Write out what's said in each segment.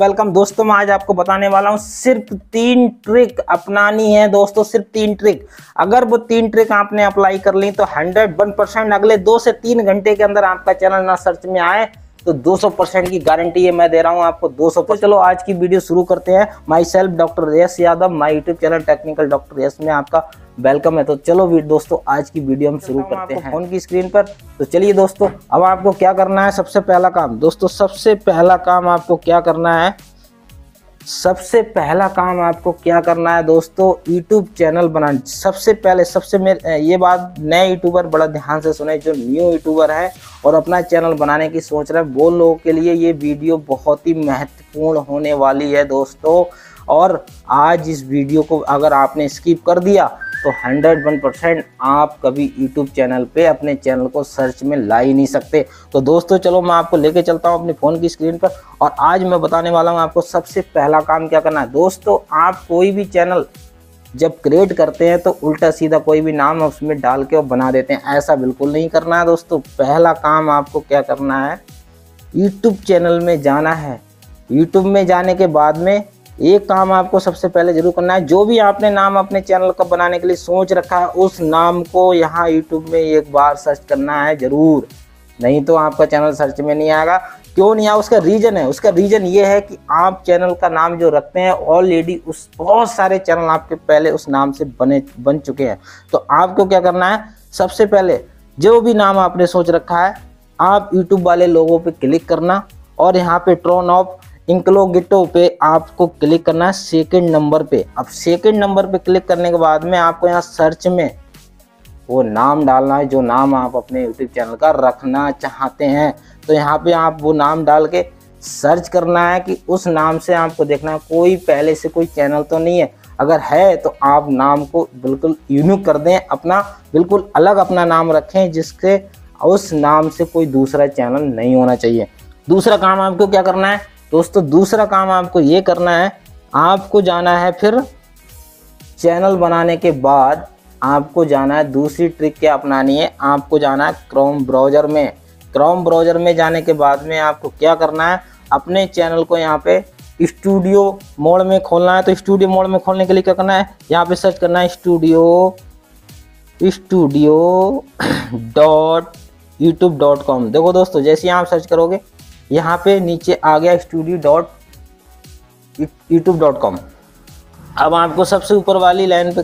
Welcome दोस्तों, मैं आज आपको बताने वाला हूँ सिर्फ 3 ट्रिक अपनानी है दोस्तों, सिर्फ 3 ट्रिक। अगर वो 3 ट्रिक आपने अप्लाई कर ली तो 101% अगले 2 से 3 घंटे के अंदर आपका चैनल ना सर्च में आए तो 200% की गारंटी है मैं दे रहा हूँ आपको 200%। चलो आज की वीडियो शुरू करते हैं। Myself doctor Yash Yadav, my YouTube channel technical doctor Yash में आपका वेलकम है। तो चलो दोस्तों आज की वीडियो हम शुरू करते हैं फोन की स्क्रीन पर। तो चलिए दोस्तों, अब आपको क्या करना है, सबसे पहला काम दोस्तों, सबसे पहला काम आपको क्या करना है दोस्तों, यूट्यूब चैनल बनाना। सबसे मेरे ये बात नए यूट्यूबर बड़ा ध्यान से सुने, जो न्यू यूट्यूबर है और अपना चैनल बनाने की सोच रहे हैं वो लोगों के लिए ये वीडियो बहुत ही महत्वपूर्ण होने वाली है दोस्तों। और आज इस वीडियो को अगर आपने स्किप कर दिया तो 101% आप कभी YouTube चैनल पे अपने चैनल को सर्च में ला ही नहीं सकते। तो दोस्तों चलो मैं आपको लेके चलता हूँ अपने फ़ोन की स्क्रीन पर, और आज मैं बताने वाला हूँ आपको सबसे पहला काम क्या करना है। दोस्तों आप कोई भी चैनल जब क्रिएट करते हैं तो उल्टा सीधा कोई भी नाम उसमें डाल के और बना देते हैं, ऐसा बिल्कुल नहीं करना है दोस्तों। पहला काम आपको क्या करना है, यूट्यूब चैनल में जाना है। यूट्यूब में जाने के बाद में एक काम आपको सबसे पहले जरूर करना है, जो भी आपने नाम अपने चैनल का बनाने के लिए सोच रखा है उस नाम को यहाँ YouTube में एक बार सर्च करना है ज़रूर, नहीं तो आपका चैनल सर्च में नहीं आएगा। क्यों नहीं आएगा, उसका रीज़न है। उसका रीज़न ये है कि आप चैनल का नाम जो रखते हैं ऑलरेडी उस बहुत सारे चैनल आपके पहले उस नाम से बन चुके हैं। तो आपको क्या करना है, सबसे पहले जो भी नाम आपने सोच रखा है आप यूट्यूब वाले लोगों पर क्लिक करना और यहाँ पर टर्न ऑफ इंकलोगिटो पे आपको क्लिक करना है, सेकंड नंबर पे। अब सेकंड नंबर पे क्लिक करने के बाद में आपको यहाँ सर्च में वो नाम डालना है जो नाम आप अपने यूट्यूब चैनल का रखना चाहते हैं। तो यहाँ पे आप वो नाम डाल के सर्च करना है कि उस नाम से आपको देखना है कोई पहले से कोई चैनल तो नहीं है, अगर है तो आप नाम को बिल्कुल यूनिक कर दें, अपना बिल्कुल अलग अपना नाम रखें जिसके उस नाम से कोई दूसरा चैनल नहीं होना चाहिए। दूसरा काम आपको क्या करना है दोस्तों, दूसरा काम आपको ये करना है, आपको जाना है फिर चैनल बनाने के बाद आपको जाना है दूसरी ट्रिक क्या अपनानी है, आपको जाना है क्रोम ब्राउज़र में। क्रोम ब्राउज़र में जाने के बाद में आपको क्या करना है, अपने चैनल को यहाँ पे स्टूडियो मोड में खोलना है। तो स्टूडियो मोड में खोलने के लिए क्या करना है, यहाँ पे सर्च करना है studio.youtube.com। देखो दोस्तों जैसे आप सर्च करोगे यहाँ पे नीचे आ गया studio.youtube.com। अब आपको सबसे ऊपर वाली लाइन पे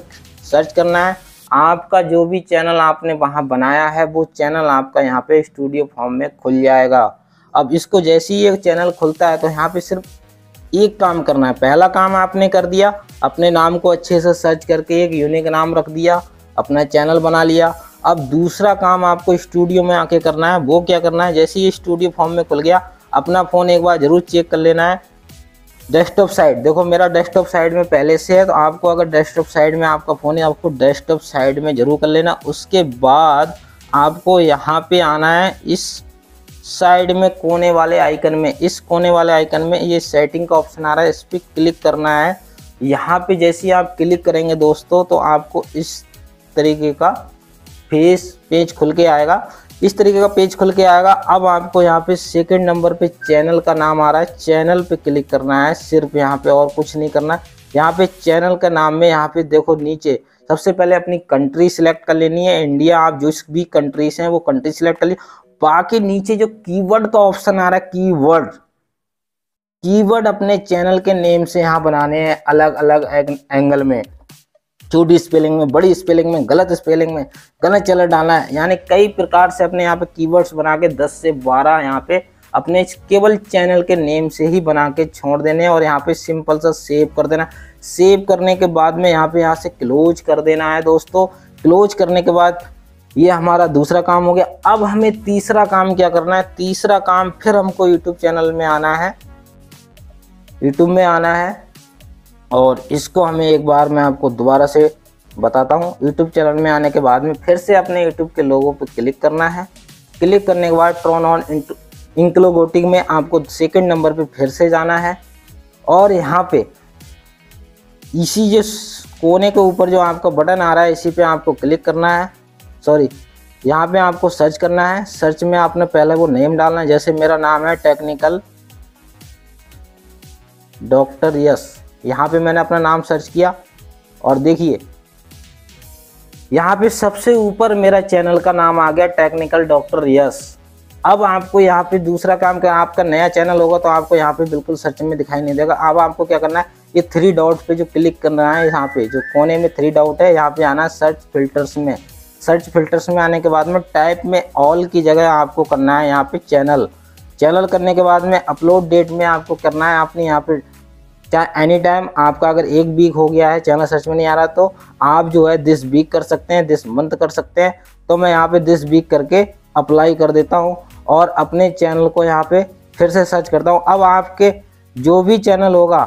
सर्च करना है, आपका जो भी चैनल आपने वहाँ बनाया है वो चैनल आपका यहाँ पे स्टूडियो फॉर्म में खुल जाएगा। अब इसको जैसे ही ये चैनल खुलता है तो यहाँ पे सिर्फ एक काम करना है। पहला काम आपने कर दिया, अपने नाम को अच्छे से सर्च करके एक यूनिक नाम रख दिया, अपना चैनल बना लिया। अब दूसरा काम आपको स्टूडियो में आके करना है, वो क्या करना है, जैसे ही स्टूडियो फॉर्म में खुल गया अपना फ़ोन एक बार ज़रूर चेक कर लेना है। डेस्कटॉप साइड, देखो मेरा डेस्कटॉप साइड में पहले से है, तो आपको अगर डेस्कटॉप साइड में आपका फ़ोन है आपको डेस्कटॉप साइड में ज़रूर कर लेना। उसके बाद आपको यहाँ पे आना है, इस साइड में कोने वाले आइकन में, इस कोने वाले आइकन में ये सेटिंग का ऑप्शन आ रहा है, इस पर क्लिक करना है। यहाँ पर जैसे ही आप क्लिक करेंगे दोस्तों तो आपको इस तरीके का पेज खुल के आएगा, इस तरीके का पेज खुल के आएगा। अब आपको यहाँ पे सेकंड नंबर पे चैनल का नाम आ रहा है, चैनल पे क्लिक करना है सिर्फ, यहाँ पे और कुछ नहीं करना। यहाँ पे चैनल का नाम में यहाँ पे देखो नीचे सबसे पहले अपनी कंट्री सिलेक्ट कर लेनी है, इंडिया, आप जो भी कंट्री से हैं वो कंट्री सिलेक्ट कर ली। बाकी नीचे जो कीवर्ड का ऑप्शन आ रहा है, कीवर्ड अपने चैनल के नेम से यहाँ बनाने हैं, अलग अलग एंगल में, छोटी स्पेलिंग में, बड़ी स्पेलिंग में, गलत स्पेलिंग में, गलत चलर डालना है। यानी कई प्रकार से अपने यहाँ पे कीवर्ड्स बना के 10 से 12 यहाँ पे अपने केवल चैनल के नेम से ही बना के छोड़ देने, और यहाँ पे सिंपल सा सेव कर देना। सेव करने के बाद में यहाँ पे यहाँ से क्लोज कर देना है दोस्तों। क्लोज करने के बाद ये हमारा दूसरा काम हो गया। अब हमें तीसरा काम क्या करना है, तीसरा काम फिर हमको यूट्यूब चैनल में आना है, यूट्यूब में आना है, और इसको हमें एक बार मैं आपको दोबारा से बताता हूँ। यूट्यूब चैनल में आने के बाद में फिर से अपने यूट्यूब के लोगों पर क्लिक करना है। क्लिक करने के बाद टर्न ऑन इंकलोगोटिंग में आपको सेकंड नंबर पे फिर से जाना है, और यहाँ पे इसी जो कोने के ऊपर जो आपका बटन आ रहा है इसी पे आपको क्लिक करना है, सॉरी यहाँ पे आपको सर्च करना है। सर्च में आपने पहले वो नेम डालना है, जैसे मेरा नाम है टेक्निकल डॉक्टर यश। यहाँ पे मैंने अपना नाम सर्च किया और देखिए यहाँ पे सबसे ऊपर मेरा चैनल का नाम आ गया टेक्निकल डॉक्टर यश। अब आपको यहाँ पे दूसरा काम करना, आपका नया चैनल होगा तो आपको यहाँ पे बिल्कुल सर्च में दिखाई नहीं देगा। अब आपको क्या करना है, ये थ्री डॉट पे जो क्लिक करना है, यहाँ पे जो कोने में थ्री डॉट है यहाँ पे आना है सर्च फिल्टर्स में। सर्च फिल्टर्स में आने के बाद में टाइप में ऑल की जगह आपको करना है यहाँ पे चैनल। चैनल करने के बाद में अपलोड डेट में आपको करना है, आपने यहाँ पे चाहे एनी टाइम, आपका अगर एक वीक हो गया है चैनल सर्च में नहीं आ रहा तो आप जो है दिस वीक कर सकते हैं, दिस मंथ कर सकते हैं। तो मैं यहाँ पे दिस वीक करके अप्लाई कर देता हूँ और अपने चैनल को यहाँ पे फिर से सर्च करता हूँ। अब आपके जो भी चैनल होगा,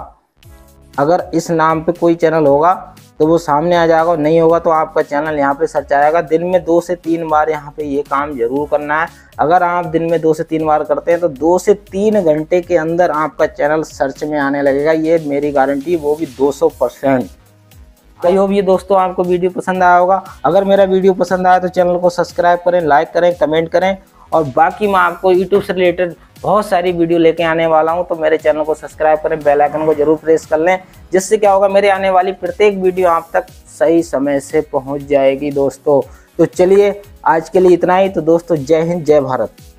अगर इस नाम पे कोई चैनल होगा तो वो सामने आ जाएगा, नहीं होगा तो आपका चैनल यहाँ पे सर्च आएगा। दिन में 2 से 3 बार यहाँ पे ये काम जरूर करना है। अगर आप दिन में 2 से 3 बार करते हैं तो 2 से 3 घंटे के अंदर आपका चैनल सर्च में आने लगेगा, ये मेरी गारंटी, वो भी 200%। आई होप ये दोस्तों आपको वीडियो पसंद आया होगा। अगर मेरा वीडियो पसंद आया तो चैनल को सब्सक्राइब करें, लाइक करें, कमेंट करें। और बाकी मैं आपको यूट्यूब से रिलेटेड बहुत सारी वीडियो लेके आने वाला हूं, तो मेरे चैनल को सब्सक्राइब करें, बेल आइकन को जरूर प्रेस कर लें, जिससे क्या होगा मेरे आने वाली प्रत्येक वीडियो आप तक सही समय से पहुंच जाएगी दोस्तों। तो चलिए आज के लिए इतना ही। तो दोस्तों जय हिंद, जय भारत।